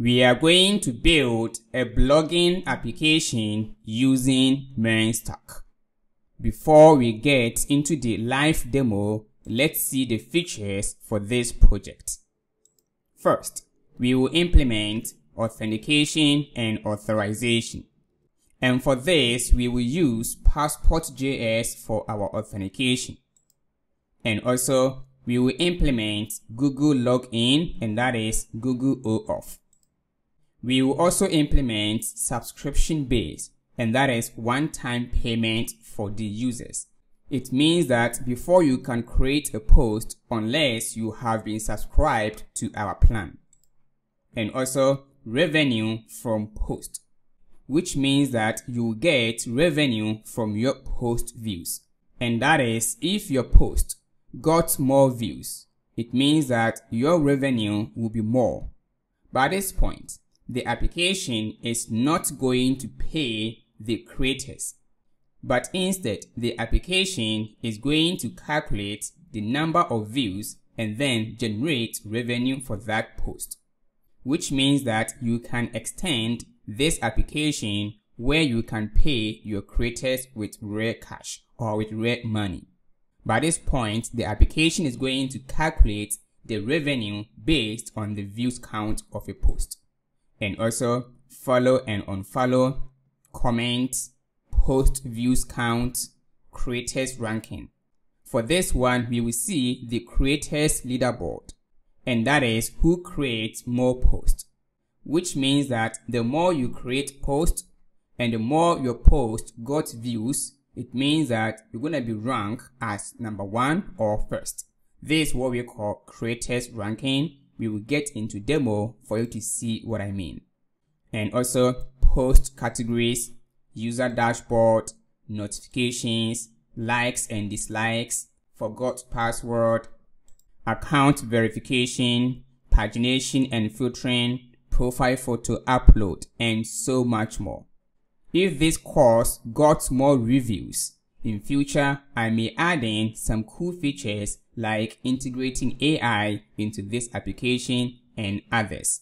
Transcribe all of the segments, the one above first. We are going to build a blogging application using MERN stack. Before we get into the live demo, let's see the features for this project. First, we will implement authentication and authorization. And for this, we will use Passport.js for our authentication. And also, we will implement Google login, and that is Google OAuth. We will also implement subscription base, and that is one-time payment for the users. It means that before you can create a post, unless you have been subscribed to our plan. And also revenue from post, which means that you get revenue from your post views. And that is if your post got more views, it means that your revenue will be more. By this point, the application is not going to pay the creators, but instead the application is going to calculate the number of views and then generate revenue for that post, which means that you can extend this application where you can pay your creators with real cash or with real money. By this point, the application is going to calculate the revenue based on the views count of a post. And also follow and unfollow, comment, post views count, creators ranking. For this one, we will see the creators leaderboard, and that is who creates more posts, which means that the more you create posts and the more your post got views, it means that you're going to be ranked as number 1 or first. This is what we call creators ranking. We will get into demo for you to see what I mean. And also post categories, user dashboard, notifications, likes and dislikes, forgot password, account verification, pagination and filtering, profile photo upload, and so much more. If this course got more reviews, in future, I may add in some cool features like integrating AI into this application and others.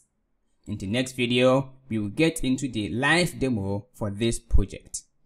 In the next video, we will get into the live demo for this project.